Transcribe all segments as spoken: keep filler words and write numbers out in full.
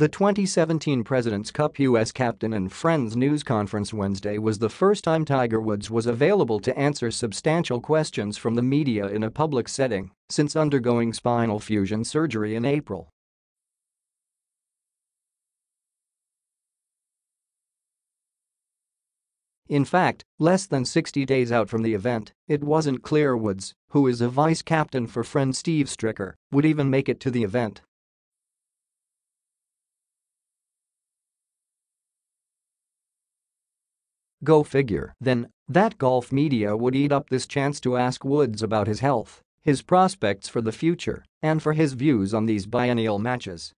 The twenty seventeen Presidents Cup U S Captain and Friends news conference Wednesday was the first time Tiger Woods was available to answer substantial questions from the media in a public setting since undergoing spinal fusion surgery in April. In fact, less than sixty days out from the event, it wasn't clear Woods, who is a vice captain for Friend Steve Stricker, would even make it to the event. Go figure. Then, that golf media would eat up this chance to ask Woods about his health, his prospects for the future, and for his views on these biennial matches.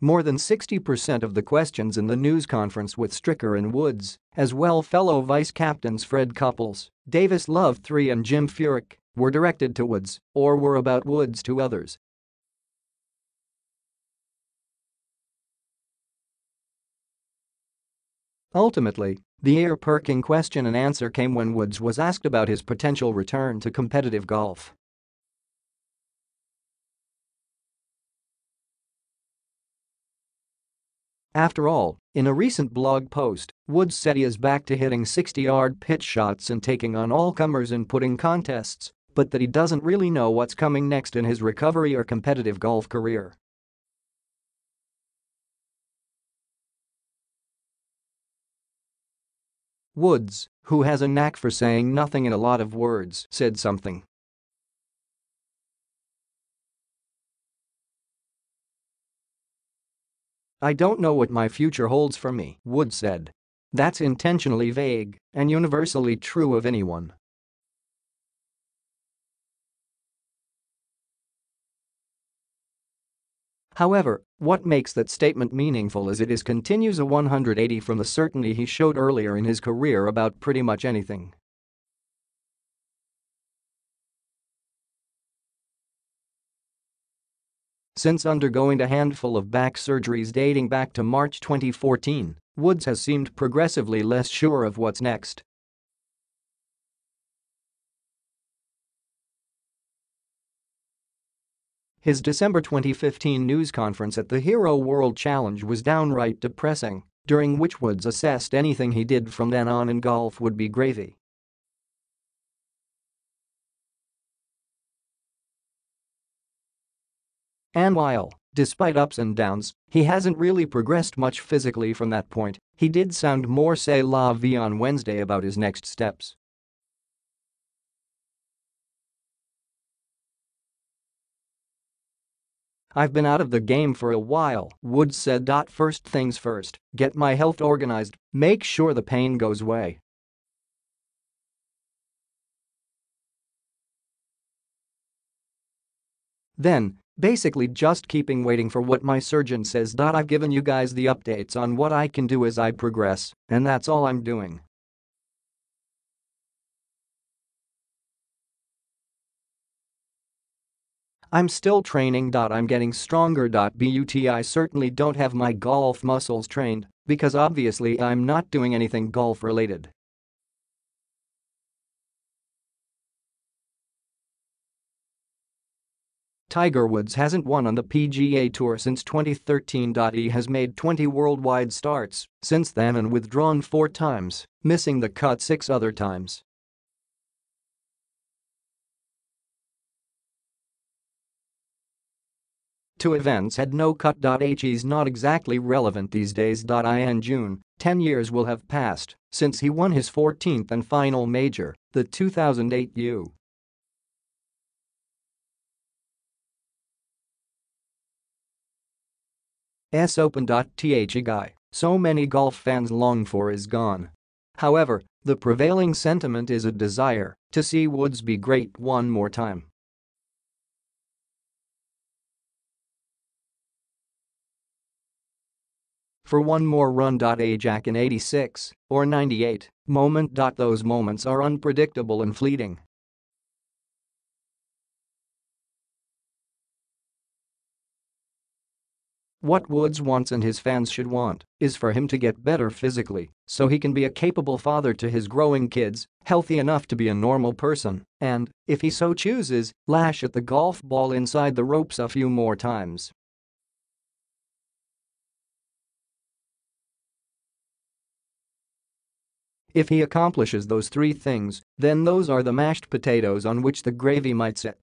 More than sixty percent of the questions in the news conference with Stricker and Woods, as well fellow vice captains Fred Couples, Davis Love the third and Jim Furyk, were directed to Woods or were about Woods to others. Ultimately, the ear-perking question and answer came when Woods was asked about his potential return to competitive golf. After all, in a recent blog post, Woods said he is back to hitting sixty-yard pitch shots and taking on all comers in putting contests, but that he doesn't really know what's coming next in his recovery or competitive golf career. Woods, who has a knack for saying nothing in a lot of words, said something. "I don't know what my future holds for me," Woods said. That's intentionally vague and universally true of anyone. However, what makes that statement meaningful is it is continues a one hundred eighty from the certainty he showed earlier in his career about pretty much anything. Since undergoing a handful of back surgeries dating back to March twenty fourteen, Woods has seemed progressively less sure of what's next. His December twenty fifteen news conference at the Hero World Challenge was downright depressing, during which Woods assessed anything he did from then on in golf would be gravy. And while, despite ups and downs, he hasn't really progressed much physically from that point, he did sound more c'est la vie on Wednesday about his next steps. "I've been out of the game for a while," Woods said. "First things first, get my health organized, make sure the pain goes away." "Then, basically just keeping waiting for what my surgeon says. I've given you guys the updates on what I can do as I progress, and that's all I'm doing." "I'm still training. I'm getting stronger. But I certainly don't have my golf muscles trained because obviously I'm not doing anything golf-related." Tiger Woods hasn't won on the P G A Tour since twenty thirteen. He has made twenty worldwide starts since then and withdrawn four times, missing the cut six other times. Two events had no cut. He's not exactly relevant these days. In June, ten years will have passed since he won his fourteenth and final major, the two thousand eight U S Open. The guy so many golf fans long for is gone. However, the prevailing sentiment is a desire to see Woods be great one more time. For one more run. A Jack in eighty-six, or ninety-eight, moment. Those moments are unpredictable and fleeting. What Woods wants and his fans should want is for him to get better physically so he can be a capable father to his growing kids, healthy enough to be a normal person, and, if he so chooses, lash at the golf ball inside the ropes a few more times. If he accomplishes those three things, then those are the mashed potatoes on which the gravy might sit.